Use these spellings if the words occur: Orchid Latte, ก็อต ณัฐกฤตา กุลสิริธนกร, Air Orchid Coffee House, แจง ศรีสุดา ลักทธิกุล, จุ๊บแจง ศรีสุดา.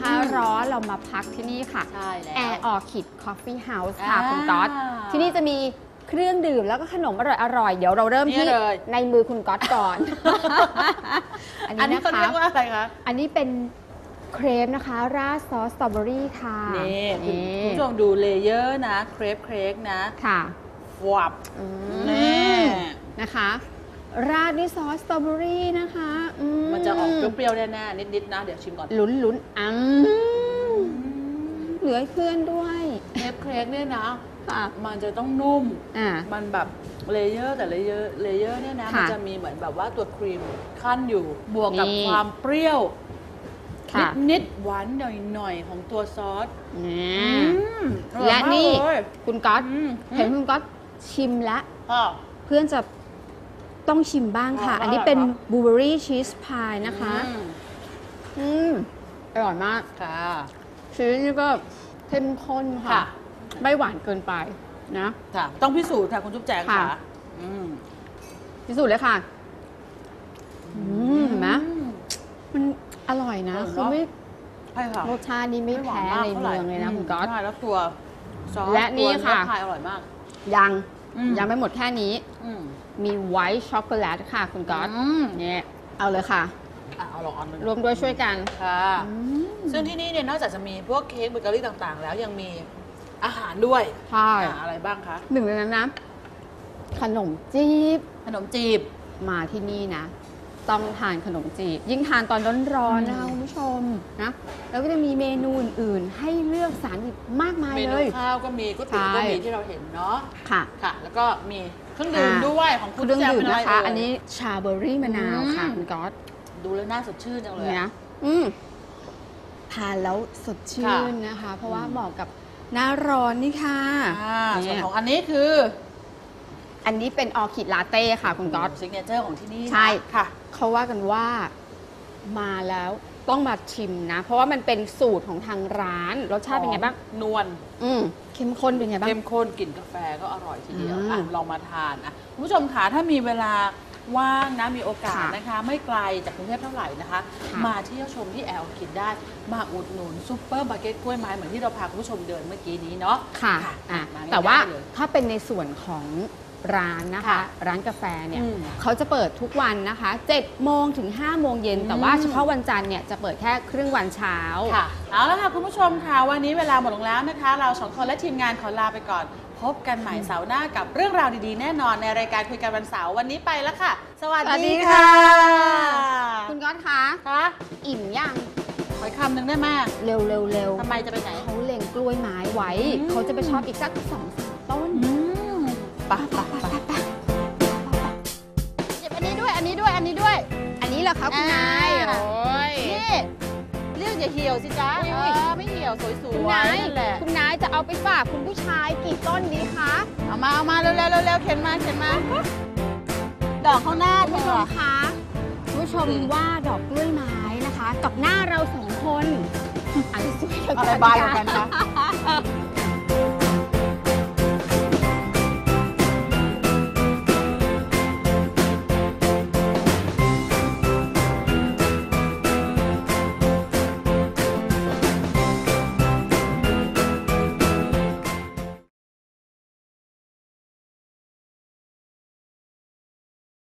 นะคะร้อนเรามาพักที่นี่ค่ะแอร์ออคิดคอฟฟี่เฮาส์ค่ะคุณต๊อดที่นี่จะมีเครื่องดื่มแล้วก็ขนมอร่อยๆเดี๋ยวเราเริ่มที่ในมือคุณก๊อตก่อนอันนี้เขาเรียกว่าอะไรคะอันนี้เป็นเครปนะคะราดซอสสตรอเบอรี่ค่ะนี่คุณผู้ชมดูเลเยอร์นะเครปเค้กนะค่ะวับนี่นะคะราดด้วยซอสสตรอเบอรี่นะคะมันจะออกเปรี้ยวๆแน่ๆนิดๆนะเดี๋ยวชิมก่อนลุ้นๆเหลือเพื่อนด้วยเครปเค้กเนี่ยนะมันจะต้องนุ่มมันแบบเลเยอร์แต่เลเยอร์เนี่ยนะมันจะมีเหมือนแบบว่าตัวครีมขั้นอยู่บวกกับความเปรี้ยวนิดๆหวานหน่อยๆของตัวซอสและนี่คุณก๊อตเห็นคุณก๊อตชิมแล้วเพื่อนจะต้องชิมบ้างค่ะอันนี้เป็นบลูเบอรี่ชีสพายนะคะอร่อยมากค่ะชีสนี่ก็เข้มข้นค่ะไม่หวานเกินไปนะต้องพิสูจน์ค่ะคุณจุ๊บแจงค่ะพิสูจน์เลยค่ะเห็นไหมมันอร่อยนะคือไม่รสชาตินี้ไม่แพ้ในเมืองเลยนะคุณก๊อตแล้วตัวซอสและนี่ค่ะอร่อยมากยังไม่หมดแค่นี้มีไวท์ช็อกโกแลตค่ะคุณก๊อตเนี่ยเอาเลยค่ะรวมด้วยช่วยกันค่ะซึ่งที่นี่เนี่ยนอกจากจะมีพวกเค้กเบเกอรี่ต่างๆแล้วยังมีอาหารด้วยใช่อะไรบ้างคะหนึ่งในนั้นนะขนมจีบมาที่นี่นะต้องทานขนมจีบยิ่งทานตอนร้อนๆนะคะคุณผู้ชมนะแล้วก็จะมีเมนูอื่นๆให้เลือกสรรอีกมากมายเลยเมนูข้าวก็มีก๋วยเตี๋ยวก็มีที่เราเห็นเนาะค่ะแล้วก็มีเครื่องดื่มด้วยของคุณแจมเป็นอะไรอันนี้ชาเบอร์รี่มะนาวค่ะคุณก๊อตดูแล้วน่าสดชื่นจังเลยนะทานแล้วสดชื่นนะคะเพราะว่าเหมาะกับหน้าร้อนนี่ค่ะส่วนของอันนี้คืออันนี้เป็นออคิดลาเต้ค่ะคุณก๊อตซิกเนเจอร์ของที่นี่ใช่ค่ะเขาว่ากันว่ามาแล้วต้องมาชิมนะเพราะว่ามันเป็นสูตรของทางร้านรสชาติเป็นไงบ้างนวลเข้มข้นเป็นไงบ้างเข้มข้นกลิ่นกาแฟก็อร่อยทีเดียวลองมาทานนะคุณผู้ชมค่ะถ้ามีเวลาว่างนะมีโอกาสนะคะไม่ไกลจากกรุงเทพเท่าไหร่นะคะมาเที่ยวชมที่แอลคิดได้มาอุดหนุนซุปเปอร์มาร์เก็ตกล้วยไม้เหมือนที่เราพาคุณผู้ชมเดินเมื่อกี้นี้เนาะค่ะแต่ว่าถ้าเป็นในส่วนของร้านนะคะร้านกาแฟเนี่ยเขาจะเปิดทุกวันนะคะ7 โมงถึง 5 โมงเย็นแต่ว่าเฉพาะวันจันทร์เนี่ยจะเปิดแค่ครึ่งวันเช้าค่ะเอาละค่ะคุณผู้ชมค่ะวันนี้เวลาหมดลงแล้วนะคะเรา2 คนและทีมงานขอลาไปก่อนพบกันใหม่เสาร์หน้ากับเรื่องราวดีๆแน่นอนในรายการคุยกันวันเสาร์วันนี้ไปแล้วค่ะสวัสดีค่ะคุณก๊อตคะอิ่มยังขอคำหนึ่งได้ไหมเร็วทำไมจะไปไหนเขาเล็งกล้วยไม้ไว้เขาจะไปชอบอีกสัก2-3 ต้นหยิบอันนี้ด้วยอันนี้เหรอคะคุณนายนี่เรื่องอย่าเหี่ยวสิจ๊ะไม่เหี่ยวสวยๆคุณนายจะเอาไปฝากคุณผู้ชายกี่ต้นดีคะเอามาเร็วเข็นมาดอกข้างหน้าคุณผู้ชมคะคุณผู้ชมว่าดอกกล้วยไม้นะคะกับหน้าเรา2 คนอันนี้สวยอะไรบ้างกันคะ